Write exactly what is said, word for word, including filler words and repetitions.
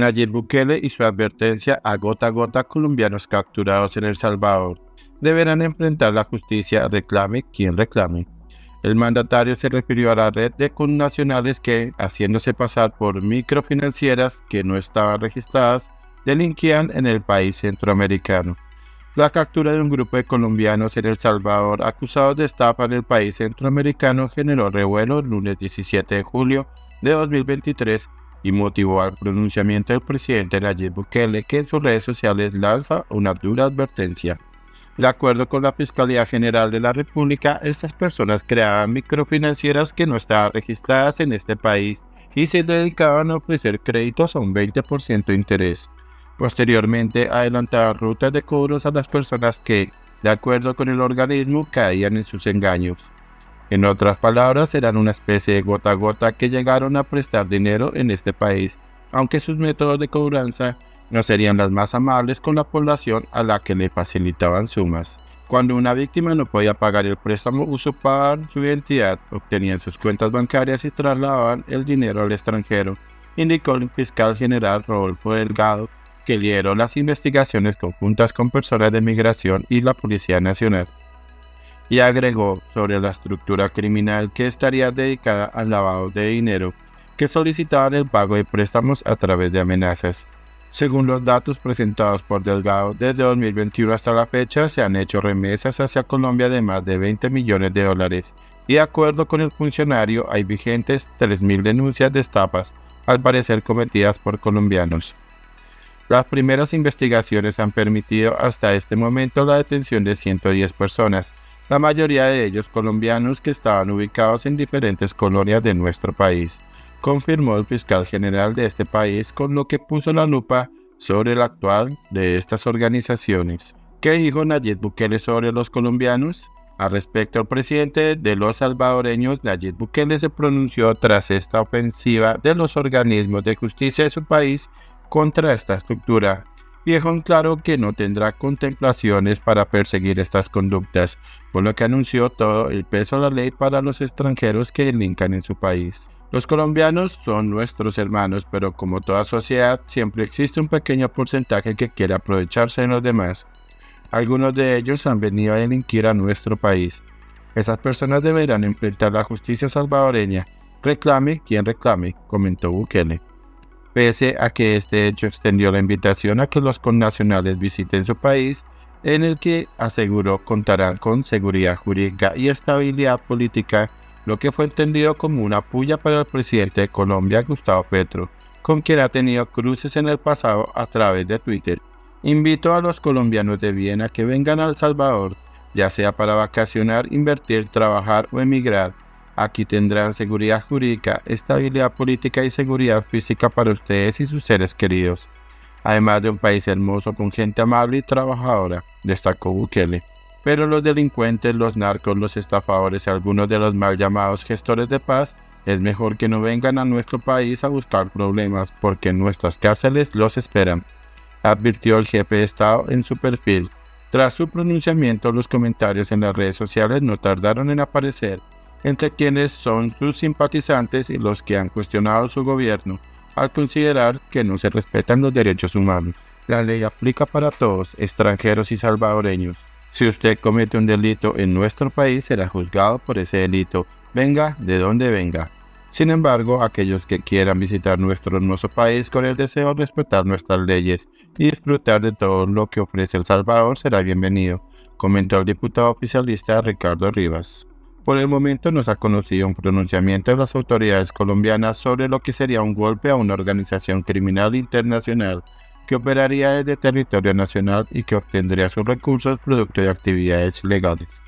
Nayib Bukele y su advertencia a gota a gota: colombianos capturados en El Salvador deberán enfrentar la justicia, reclame quien reclame. El mandatario se refirió a la red de connacionales que, haciéndose pasar por microfinancieras que no estaban registradas, delinquían en el país centroamericano. La captura de un grupo de colombianos en El Salvador acusados de estafa en el país centroamericano generó revuelo el lunes diecisiete de julio de dos mil veintitrés y motivó al pronunciamiento del presidente Nayib Bukele, que en sus redes sociales lanza una dura advertencia. De acuerdo con la Fiscalía General de la República, estas personas creaban microfinancieras que no estaban registradas en este país y se dedicaban a ofrecer créditos a un veinte por ciento de interés. Posteriormente, adelantaban rutas de cobros a las personas que, de acuerdo con el organismo, caían en sus engaños. En otras palabras, eran una especie de gota a gota que llegaron a prestar dinero en este país, aunque sus métodos de cobranza no serían las más amables con la población a la que le facilitaban sumas. Cuando una víctima no podía pagar el préstamo, usurpaban su identidad, obtenían sus cuentas bancarias y trasladaban el dinero al extranjero, indicó el fiscal general Rodolfo Delgado, que lideró las investigaciones conjuntas con personas de migración y la Policía Nacional, y agregó sobre la estructura criminal que estaría dedicada al lavado de dinero, que solicitaban el pago de préstamos a través de amenazas. Según los datos presentados por Delgado, desde dos mil veintiuno hasta la fecha se han hecho remesas hacia Colombia de más de veinte millones de dólares, y de acuerdo con el funcionario hay vigentes tres mil denuncias de estafas, al parecer cometidas por colombianos. Las primeras investigaciones han permitido hasta este momento la detención de ciento diez personas, la mayoría de ellos colombianos que estaban ubicados en diferentes colonias de nuestro país, confirmó el fiscal general de este país, con lo que puso la lupa sobre el actuar de estas organizaciones. ¿Qué dijo Nayib Bukele sobre los colombianos? Al respecto, el presidente de los salvadoreños, Nayib Bukele, se pronunció tras esta ofensiva de los organismos de justicia de su país contra esta estructura, y dejó en claro que no tendrá contemplaciones para perseguir estas conductas, por lo que anunció todo el peso de la ley para los extranjeros que delincan en su país. Los colombianos son nuestros hermanos, pero como toda sociedad, siempre existe un pequeño porcentaje que quiere aprovecharse de los demás. Algunos de ellos han venido a delinquir a nuestro país. Esas personas deberán enfrentar la justicia salvadoreña, reclame quien reclame, comentó Bukele. Pese a que este hecho extendió la invitación a que los connacionales visiten su país, en el que aseguró contarán con seguridad jurídica y estabilidad política, lo que fue entendido como una puya para el presidente de Colombia, Gustavo Petro, con quien ha tenido cruces en el pasado a través de Twitter. Invito a los colombianos de bien a que vengan a El Salvador, ya sea para vacacionar, invertir, trabajar o emigrar. Aquí tendrán seguridad jurídica, estabilidad política y seguridad física para ustedes y sus seres queridos, además de un país hermoso con gente amable y trabajadora, destacó Bukele. Pero los delincuentes, los narcos, los estafadores y algunos de los mal llamados gestores de paz, es mejor que no vengan a nuestro país a buscar problemas, porque en nuestras cárceles los esperan, advirtió el jefe de Estado en su perfil. Tras su pronunciamiento, los comentarios en las redes sociales no tardaron en aparecer, entre quienes son sus simpatizantes y los que han cuestionado su gobierno, al considerar que no se respetan los derechos humanos. La ley aplica para todos, extranjeros y salvadoreños. Si usted comete un delito en nuestro país, será juzgado por ese delito, venga de donde venga. Sin embargo, aquellos que quieran visitar nuestro hermoso país con el deseo de respetar nuestras leyes y disfrutar de todo lo que ofrece El Salvador será bienvenido, comentó el diputado oficialista Ricardo Rivas. Por el momento no se ha conocido un pronunciamiento de las autoridades colombianas sobre lo que sería un golpe a una organización criminal internacional que operaría desde territorio nacional y que obtendría sus recursos producto de actividades ilegales.